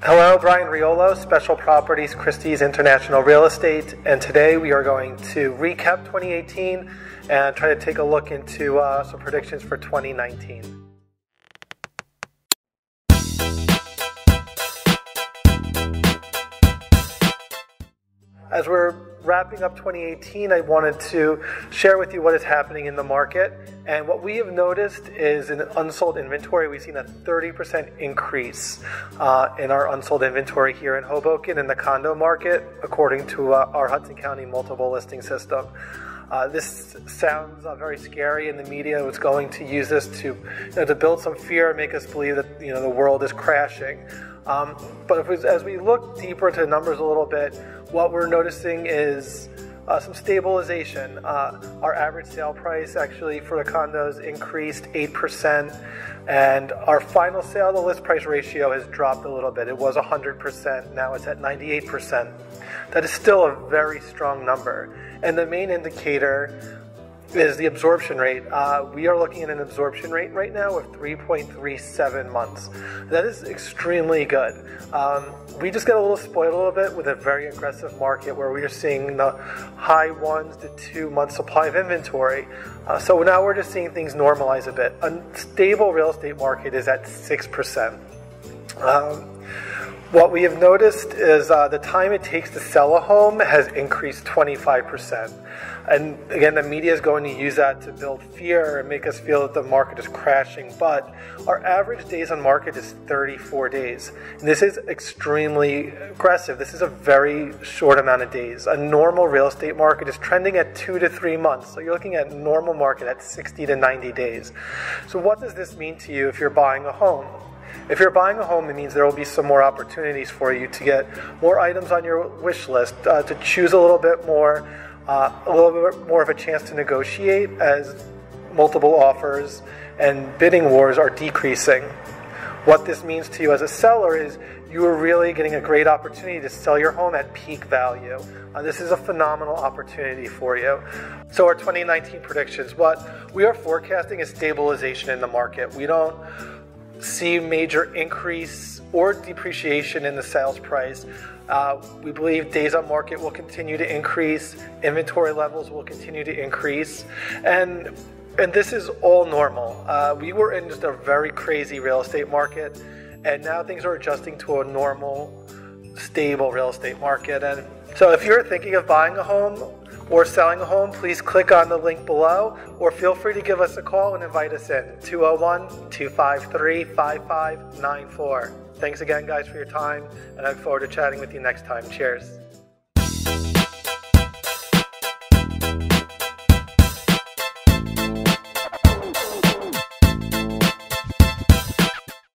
Hello, Brian Riolo, Special Properties, Christie's International Real Estate, and today we are going to recap 2018 and try to take a look into some predictions for 2019. As we're wrapping up 2018, I wanted to share with you what is happening in the market, and what we have noticed is in unsold inventory, we've seen a 30% increase in our unsold inventory here in Hoboken in the condo market, according to our Hudson County Multiple Listing System. This sounds very scary, and the media was going to use this to build some fear and make us believe that the world is crashing. But as we look deeper into the numbers a little bit, what we're noticing is some stabilization. Our average sale price actually for the condos increased 8%, and our final sale to list price ratio has dropped a little bit. It was 100%, now it's at 98%. That is still a very strong number. And the main indicator is the absorption rate. We are looking at an absorption rate right now of 3.37 months. That is extremely good. We just got a little spoiled a little bit with a very aggressive market where we are seeing the high 1 to 2 month supply of inventory. So now we're just seeing things normalize a bit. A stable real estate market is at 6%. What we have noticed is the time it takes to sell a home has increased 25%. And again, the media is going to use that to build fear and make us feel that the market is crashing. But our average days on market is 34 days. And this is extremely aggressive. This is a very short amount of days. A normal real estate market is trending at 2 to 3 months. So you're looking at normal market at 60 to 90 days. So what does this mean to you if you're buying a home? If you're buying a home, it means there will be some more opportunities for you to get more items on your wish list, to choose a little bit more, of a chance to negotiate as multiple offers and bidding wars are decreasing. What this means to you as a seller is you are really getting a great opportunity to sell your home at peak value. This is a phenomenal opportunity for you. So our 2019 predictions, what we are forecasting is stabilization in the market. We don't see major increase or depreciation in the sales price. We believe days on market will continue to increase, inventory levels will continue to increase, and this is all normal. We were in just a very crazy real estate market, and now things are adjusting to a normal, stable real estate market. And so if you're thinking of buying a home or selling a home, please click on the link below or feel free to give us a call and invite us in, 201-253-5594. Thanks again, guys, for your time, and I look forward to chatting with you next time. Cheers.